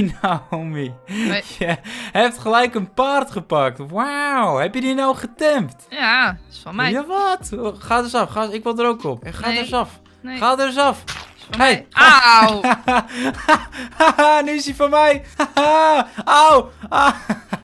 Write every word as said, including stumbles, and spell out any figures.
Hey Naomi, nee. Je hebt gelijk een paard gepakt. Wauw, heb je die nou getemd? Ja, dat is van mij. Ja, wat? Ga er eens af, ga eens, ik wil er ook op. Ga nee. er eens af, nee. ga er eens af. Hey. Auw. Nu is hij van mij. Auw. Auw.